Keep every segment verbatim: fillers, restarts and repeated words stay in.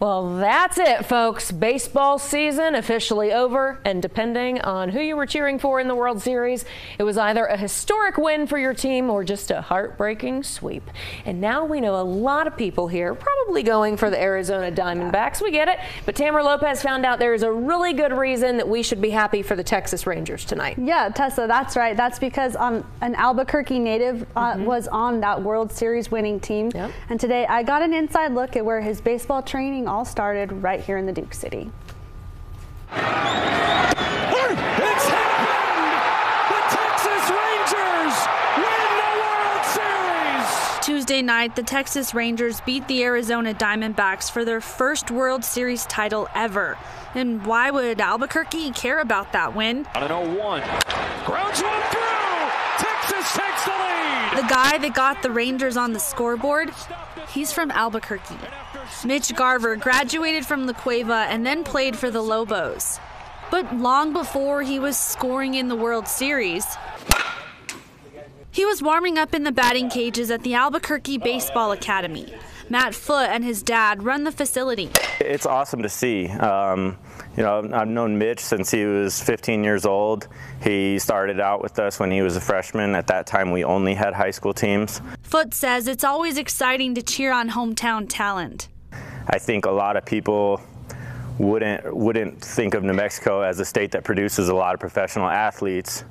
Well, that's it, folks. Baseball season officially over, and depending on who you were cheering for in the World Series, it was either a historic win for your team or just a heartbreaking sweep. And now we know a lot of people here probably going for the Arizona Diamondbacks. We get it. But Tamara Lopez found out there is a really good reason that we should be happy for the Texas Rangers tonight. Yeah, Tessa, that's right. That's because um, an Albuquerque native uh, mm-hmm. was on that World Series winning team. Yep. And today I got an inside look at where his baseball training all started right here in the Duke City. It's happened! The Texas Rangers win the World Series! Tuesday night, the Texas Rangers beat the Arizona Diamondbacks for their first World Series title ever. And why would Albuquerque care about that win? On an oh one. Grounds one through! Texas takes the lead! The guy that got the Rangers on the scoreboard, he's from Albuquerque. Mitch Garver graduated from La Cueva and then played for the Lobos. But long before he was scoring in the World Series, he was warming up in the batting cages at the Albuquerque Baseball Academy. Matt Foote and his dad run the facility. It's awesome to see. Um, you know, I've known Mitch since he was fifteen years old. He started out with us when he was a freshman. At that time, we only had high school teams. Foote says it's always exciting to cheer on hometown talent. I think a lot of people wouldn't wouldn't think of New Mexico as a state that produces a lot of professional athletes,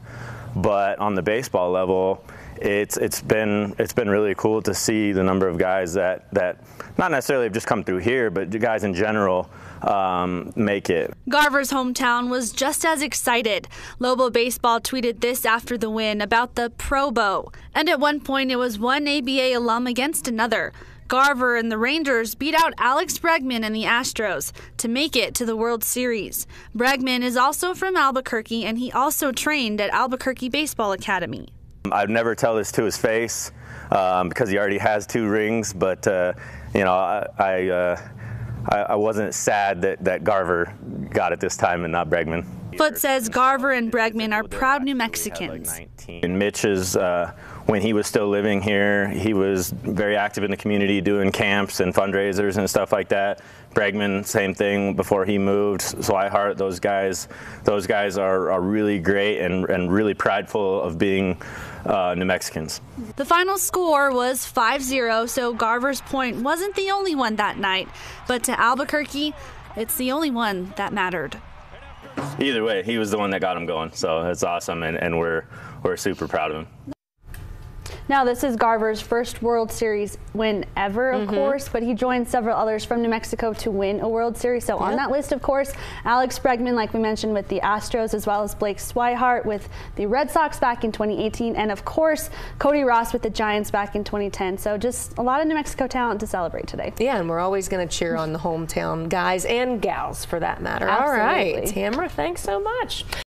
but on the baseball level, it's it's been it's been really cool to see the number of guys that that not necessarily have just come through here, but the guys in general um, make it. Garver's hometown was just as excited. Lobo Baseball tweeted this after the win about the Pro Bowl, and at one point it was one A B A alum against another. Garver and the Rangers beat out Alex Bregman and the Astros to make it to the World Series. Bregman is also from Albuquerque, and he also trained at Albuquerque Baseball Academy. I'd never tell this to his face um, because he already has two rings, but uh, you know, I, I, uh, I, I wasn't sad that, that Garver got it this time and not Bregman. Foote says Garver and Bregman are proud New Mexicans. And Mitch is, uh, when he was still living here, he was very active in the community doing camps and fundraisers and stuff like that. Bregman, same thing before he moved. So I heart those guys. Those guys are, are really great and, and really prideful of being uh, New Mexicans. The final score was five zero, so Garver's point wasn't the only one that night. But to Albuquerque, it's the only one that mattered. Either way, he was the one that got him going, so it's awesome, and, and we're we're super proud of him. Now, this is Garver's first World Series win ever, of mm-hmm. course, but he joined several others from New Mexico to win a World Series. So yep. on that list, of course, Alex Bregman, like we mentioned, with the Astros, as well as Blake Swihart with the Red Sox back in twenty eighteen, and of course, Cody Ross with the Giants back in twenty ten. So just a lot of New Mexico talent to celebrate today. Yeah, and we're always going to cheer on the hometown guys and gals, for that matter. Absolutely. All right, Tamara, thanks so much.